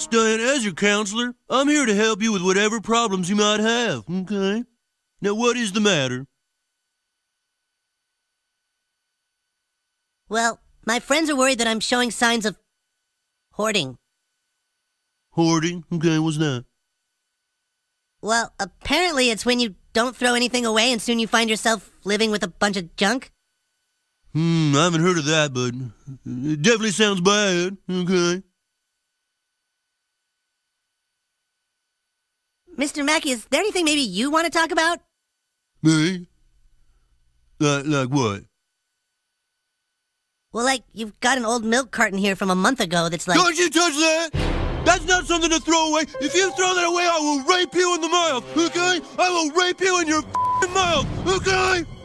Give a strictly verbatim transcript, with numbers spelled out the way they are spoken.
Stan, as your counselor, I'm here to help you with whatever problems you might have, okay? Now, what is the matter? Well, my friends are worried that I'm showing signs of hoarding. Hoarding? Okay, what's that? Well, apparently it's when you don't throw anything away and soon you find yourself living with a bunch of junk. Hmm, I haven't heard of that, but it definitely sounds bad, okay? Mister Mackey, is there anything maybe you want to talk about? Me? Like, like what? Well, like, you've got an old milk carton here from a month ago that's like... Don't you touch that! That's not something to throw away! If you throw that away, I will rape you in the mouth, okay? I will rape you in your f***ing mouth, okay?